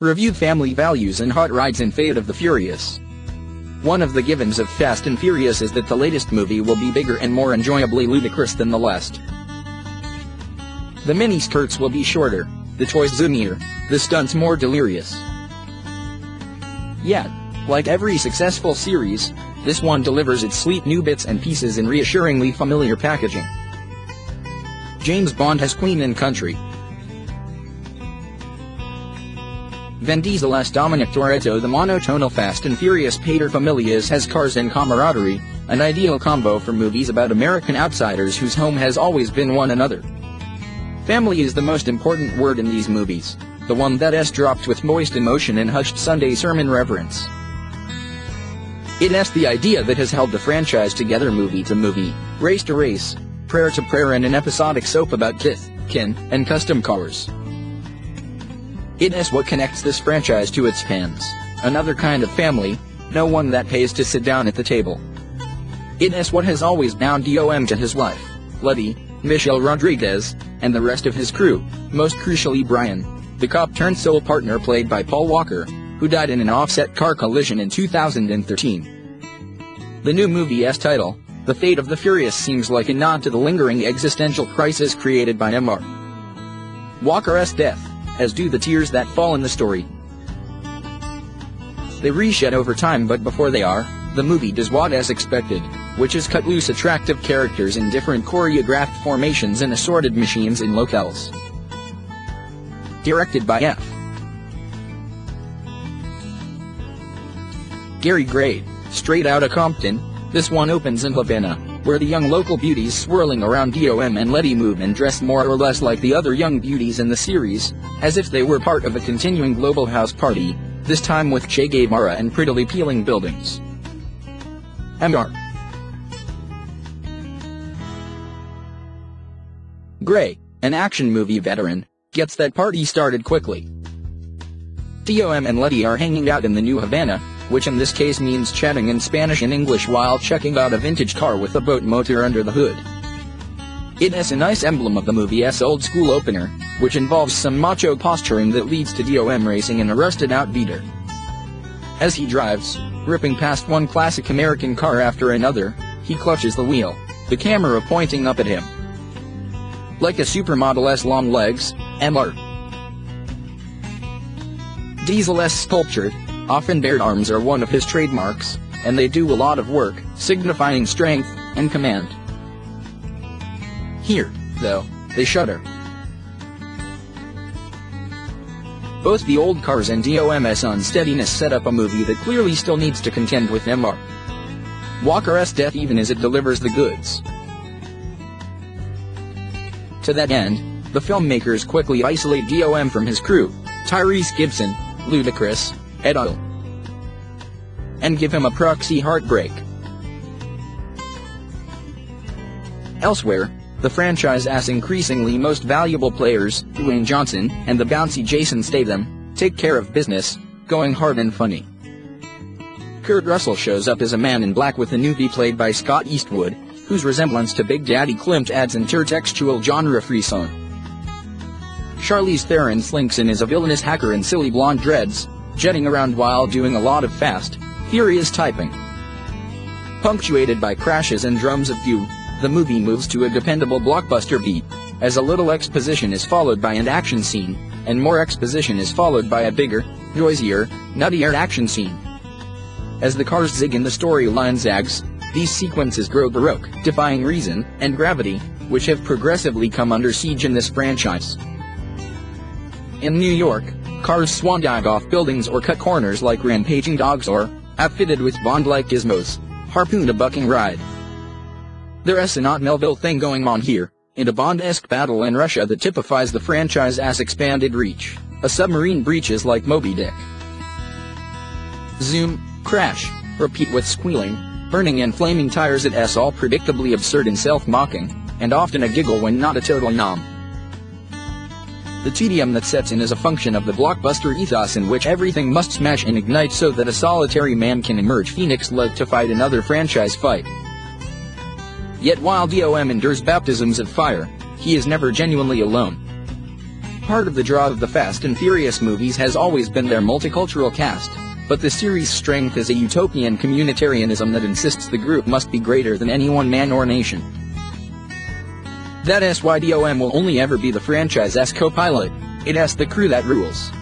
Reviewed family values and hot rides in Fate of the Furious. One of the givens of Fast and Furious is that the latest movie will be bigger and more enjoyably ludicrous than the last. The mini-skirts will be shorter, the toys zoomier, the stunts more delirious. Yet, like every successful series, this one delivers its sleek new bits and pieces in reassuringly familiar packaging. James Bond has Queen and Country. Vin Diesel as Dominic Toretto. The monotonal Fast and Furious pater familias has cars and camaraderie, an ideal combo for movies about American outsiders whose home has always been one another. Family is the most important word in these movies, the one that is dropped with moist emotion and hushed Sunday sermon reverence. It is the idea that has held the franchise together movie to movie, race to race, prayer to prayer, and an episodic soap about kith, kin, and custom cars. It is what connects this franchise to its fans, another kind of family, no one that pays to sit down at the table. It is what has always bound Dom to his wife, Letty, Michelle Rodriguez, and the rest of his crew, most crucially Brian, the cop-turned-soul partner played by Paul Walker, who died in an offset car collision in 2013. The new movie's title, The Fate of the Furious, seems like a nod to the lingering existential crisis created by Mr. Walker's death, as do the tears that fall in the story. They reshed over time, but before they are, the movie does what is expected, which is cut loose attractive characters in different choreographed formations and assorted machines in locales. Directed by F. Gary Gray, Straight Outta Compton. This one opens in Havana, where the young local beauties swirling around Dom and Letty move and dress more or less like the other young beauties in the series, as if they were part of a continuing global house party, this time with Che Guevara and prettily peeling buildings. Mr. Gray, an action movie veteran, gets that party started quickly. Dom and Letty are hanging out in the new Havana, which in this case means chatting in Spanish and English while checking out a vintage car with a boat motor under the hood. It is a nice emblem of the movie's old-school opener, which involves some macho posturing that leads to Dom racing an rusted-out beater. As he drives, ripping past one classic American car after another, he clutches the wheel, the camera pointing up at him. Like a supermodel's long legs, Mr. Diesel's sculptured, often bared arms are one of his trademarks, and they do a lot of work, signifying strength and command. Here, though, they shudder. Both the old cars and Dom's unsteadiness set up a movie that clearly still needs to contend with Mr. Walker's death even as it delivers the goods. To that end, the filmmakers quickly isolate Dom from his crew, Tyrese Gibson, Ludacris, Edel, and give him a proxy heartbreak. Elsewhere, the franchise's increasingly most valuable players, Dwayne Johnson and the bouncy Jason Statham, take care of business, going hard and funny. Kurt Russell shows up as a man in black with a newbie played by Scott Eastwood, whose resemblance to Big Daddy Klimt adds intertextual genre frisson. Charlize Theron slinks in as a villainous hacker in silly blonde dreads, jetting around while doing a lot of fast, furious typing. Punctuated by crashes and drums of doom, the movie moves to a dependable blockbuster beat, as a little exposition is followed by an action scene, and more exposition is followed by a bigger, noisier, nuttier action scene. As the cars zig and the storyline zags, these sequences grow baroque, defying reason and gravity, which have progressively come under siege in this franchise. In New York, cars swan dive off buildings or cut corners like rampaging dogs, or, outfitted with Bond-like gizmos, harpoon a bucking ride. There is an Ott Melville thing going on here, in a Bond-esque battle in Russia that typifies the franchise's expanded reach. A submarine breaches like Moby Dick. Zoom, crash, repeat with squealing, burning and flaming tires. It is all predictably absurd and self-mocking, and often a giggle when not a total nom. The tedium that sets in is a function of the blockbuster ethos in which everything must smash and ignite so that a solitary man can emerge phoenix-like to fight another franchise fight. Yet while Dom endures baptisms of fire, he is never genuinely alone. Part of the draw of the Fast and Furious movies has always been their multicultural cast, but the series' strength is a utopian communitarianism that insists the group must be greater than any one man or nation. That SYDOM will only ever be the franchise's co-pilot, it's the crew that rules.